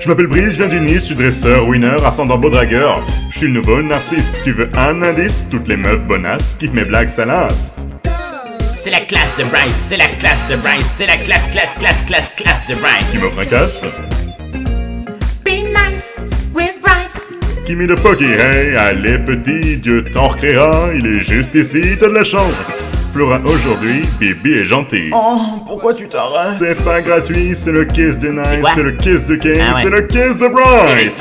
Je m'appelle Brice, je viens du Nice, je suis dresseur, winner, ascendant beau dragueur. Je suis le nouveau narcisse, tu veux un indice? Toutes les meufs bonasses, kiffent mes blagues salaces. C'est la classe de Brice, c'est la classe de Brice, c'est la classe de Brice. Qui me fracasse? Be nice with Brice. Qui me le poquet, hey, allez petit, Dieu t'en recréera, il est juste ici, t'as de la chance. Flora aujourd'hui, Bibi est gentil. Oh, pourquoi tu t'arrêtes? C'est pas gratuit, c'est le kiss de Nice, c'est le kiss de Ken, ah ouais. C'est le kiss de Brice.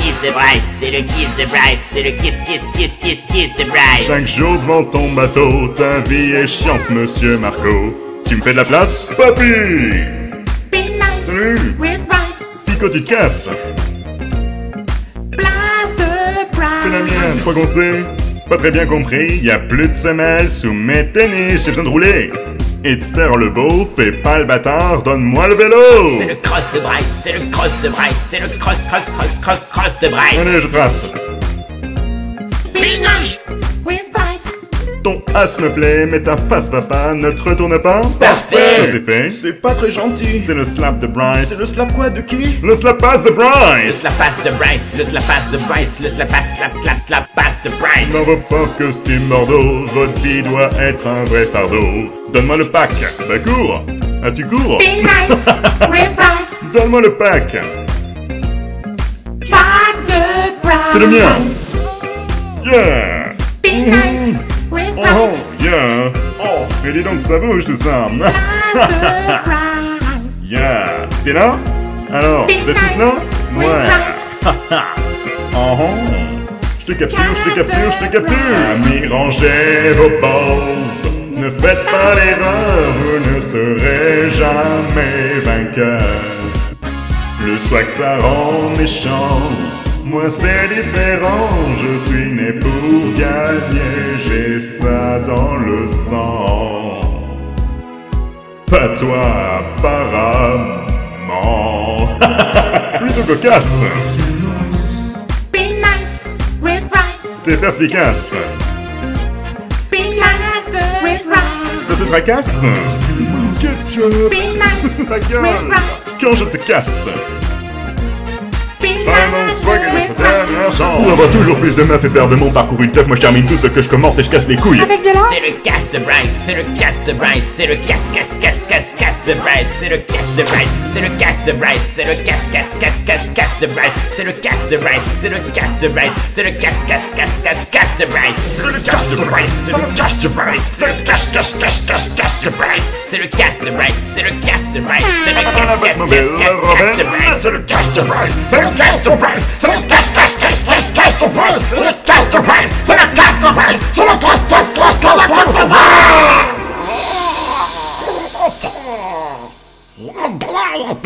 C'est le kiss de Brice, c'est le kiss de Brice, c'est le kiss, kiss, kiss, kiss, kiss de Brice. Chaque jour devant ton bateau, ta vie est chiante, monsieur Marco. Tu me fais de la place, papy? Be nice. Salut. With Brice. Pico, tu te casses. Place de Brice. C'est la mienne, je crois qu'on sait. Pas très bien compris, y a plus de semelles sous mes tennis, j'ai besoin de rouler et de faire le beau, fais pas le bâtard, donne-moi le vélo. C'est le cross de Brice, c'est le cross de Brice, c'est le cross, cross, cross, cross, cross de Brice. Allez, je trace. Be nice with Brice. Ton as me plaît, mais ta face va pas, ne te retourne pas. Parfait. Ça c'est fait. C'est pas très gentil. C'est le slap de Brice. C'est le slap quoi de qui? Le slap pass de Brice. Le slap pass de Brice. Le slap pass de Brice. Le slap pass, slap, slap, slap pass de Brice. Dans vos pauvres costumes mordeaux, votre vie doit être un vrai fardeau. Donne-moi le pack. Bah cours. Ah tu cours. Be nice with Brice. Donne-moi le pack. Pass de Brice. C'est le mien. Yeah. Be nice. Oh, yeah. Oh, mais dis donc, ça bouge tout ça. Yeah. T'es là? Alors, vous êtes tous là? Ouais. Oh, je te capture, je te capture, je te capture. Amis, rangez vos balls. Ne faites pas l'erreur, vous ne serez jamais vainqueur. Le swag, ça rend méchant. Moi c'est différent, je suis né pour gagner, j'ai ça dans le sang. Pas toi, apparemment. Plutôt cocasse. Be nice with Brice. T'es perspicace. Be nice with Brice. Ça te fracasse? Ketchup. Be nice with Brice. Quand je te casse. On envoie toujours plus de meufs et perd de mon parcours une teuf. Moi je termine tout ce que je commence et je casse les couilles. C'est le casse de Brice, c'est le casse de Brice, c'est le casse, casse, casse, casse, casse de Brice, c'est le casse de Brice, c'est le casse de Brice, c'est le casse, casse, casse, casse, casse de Brice, c'est le casse de Brice, c'est le casse de Brice, c'est le casse, casse, casse, casse, casse de Brice, c'est le casse de Brice, c'est le casse de Brice, c'est le casse, casse, casse, casse, casse de Brice, c'est le casse de Brice, c'est le casse de Brice, c'est le casse, casse, casse, casse de Brice, c'est le casse de Brice, c'est le casse de Brice, c'est le casse, casse, casse, casse, casse de Brice, c'est le casse de Brice, c'est le casse de Brice, c'est le casse, casse, casse, casse de Brice.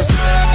Yes.